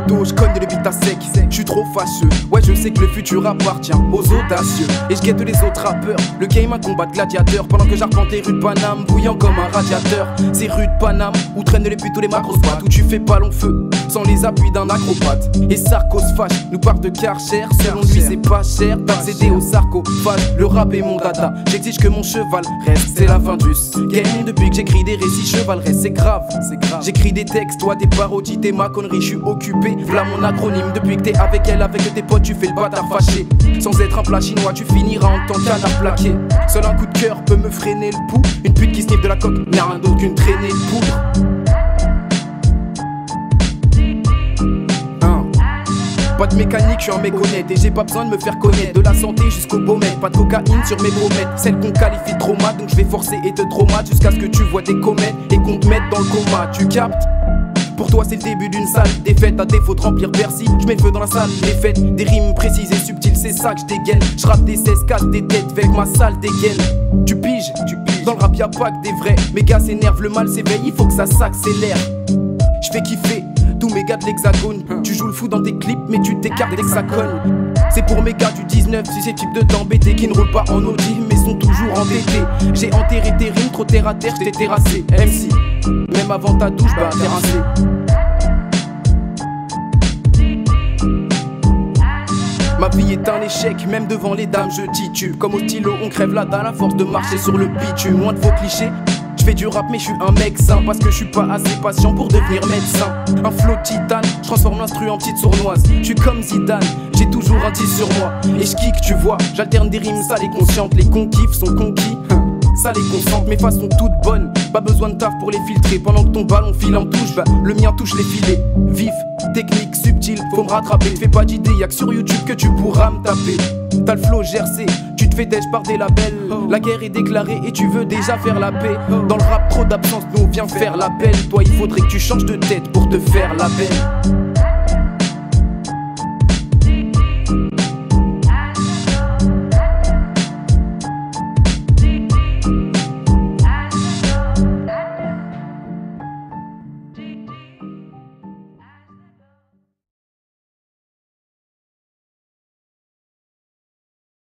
poteau, je cogne de l'ébite à sec. Je suis trop fâcheux, ouais je sais que le futur appartient aux audacieux. Et je guette les autres rappeurs, le game un combat de gladiateur. Pendant que j'arpente les rues de Paname, bouillant comme un radiateur. Ces rues de Paname, où traînent les putos, les macrospates, où tu fais pas long feu, sans les appuis d'un acrobate. Et sarcophage nous parle de Karcher, selon lui c'est pas cher d'accéder au sarcophage. Le rap est mon dada, j'exige que mon cheval reste. C'est la fin du game depuis que j'écris des récits chevaleresques. C'est grave, j'écris des textes, toi des parodies, t'es ma connerie, je suis occupé. V'là mon acronyme, depuis que t'es avec elle, avec tes potes tu fais le bâtard fâché. Sans être un plat chinois, tu finiras en tant qu'un à plaquer. Seul un coup de cœur peut me freiner le pouls. Une pute qui sniffe de la coque n'a rien d'autre qu'une traînée de poudre. Pas de mécanique, je suis un mec honnête et j'ai pas besoin de me faire connaître. De la santé jusqu'au beau mec, pas de cocaïne sur mes promètres. Celle qu'on qualifie de trauma, donc je vais forcer et te traumate jusqu'à ce que tu vois des comètes et qu'on te mette dans le coma. Tu captes? Pour toi c'est le début d'une salle défaite, à défaut de remplir Bercy, je mets le feu dans la salle des fêtes. Des rimes précises et subtiles, c'est ça que je dégaine. Je rappe des 16 casse des têtes avec ma salle dégaine. Tu piges? Dans le rap y'a pas que des vrais. Mes gars s'énervent, le mal s'éveille, il faut que ça s'accélère. Je fais kiffer tous mes gars de l'hexagone. Tu joues le fou dans tes clips mais tu t'écartes d'hexagone. C'est pour mes gars du 19, si ces types de t'embêter, qui ne roulent pas en Audi mais sont toujours endettés. J'ai enterré tes rimes, trop terre à terre, j't'ai terrassé. MC, même avant ta douche, bah terrassé. Ma vie est un échec, même devant les dames je titube. Comme au stylo on crève la dalle à force de marcher sur le bitume. Moins de faux clichés, je fais du rap mais je suis un mec sain. Parce que je suis pas assez patient pour devenir médecin. Un flow titane, je transforme l'instru en petite sournoise. Je suis comme Zidane, j'ai toujours un 10 sur moi. Et je kick tu vois, j'alterne des rimes sales et conscientes. Les conquifs sont conquis, ça les concentre. Mes faces sont toutes bonnes, pas besoin de taf pour les filtrer. Pendant que ton ballon file en touche, bah, le mien touche les filets. Vif, technique, subtil, faut me rattraper. Fais pas d'idée, y'a que sur YouTube que tu pourras me taper. T'as le flow gercé, tu te fais déj par des labels. La guerre est déclarée et tu veux déjà faire la paix. Dans le rap trop d'absence, nous on vient faire l'appel. Toi il faudrait que tu changes de tête pour te faire la belle.